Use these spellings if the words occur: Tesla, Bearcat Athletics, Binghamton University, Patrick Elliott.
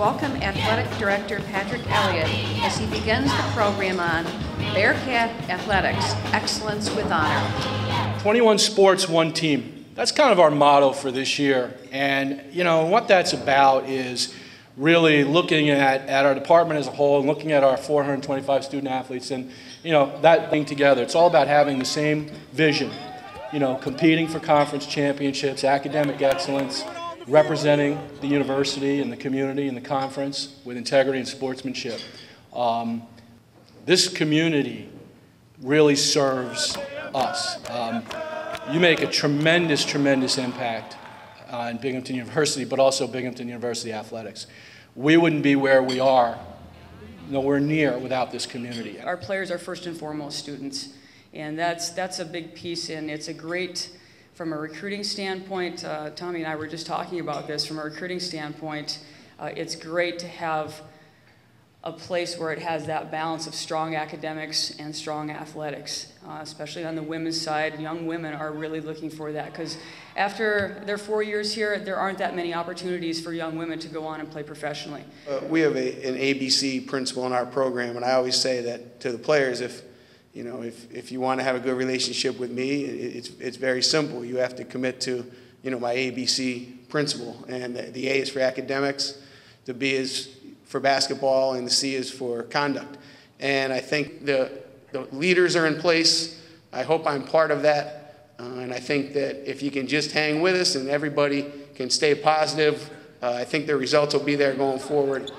welcome Athletic Director Patrick Elliott as he begins the program on Bearcat Athletics, Excellence with Honor. 21 sports, one team. That's kind of our motto for this year. And you know, what that's about is really looking at our department as a whole and looking at our 425 student athletes and you know, that thing together. It's all about having the same vision, you know, competing for conference championships, academic excellence, representing the university and the community and the conference with integrity and sportsmanship. This community really serves us. You make a tremendous, tremendous impact in Binghamton University, but also Binghamton University Athletics. We wouldn't be where we are, nowhere near, without this community. Our players are first and foremost students, and that's a big piece, and it's a great, from a recruiting standpoint, Tommy and I were just talking about this, from a recruiting standpoint, it's great to have a place where it has that balance of strong academics and strong athletics, especially on the women's side. Young women are really looking for that because after their 4 years here, there aren't that many opportunities for young women to go on and play professionally. We have an ABC principle in our program, and I always say that to the players, if you want to have a good relationship with me, it's very simple. You have to commit to my ABC principle, and the A is for academics, the B is for basketball, and the C is for conduct. And I think the leaders are in place. I hope I'm part of that. And I think that if you can just hang with us and everybody can stay positive, I think the results will be there going forward.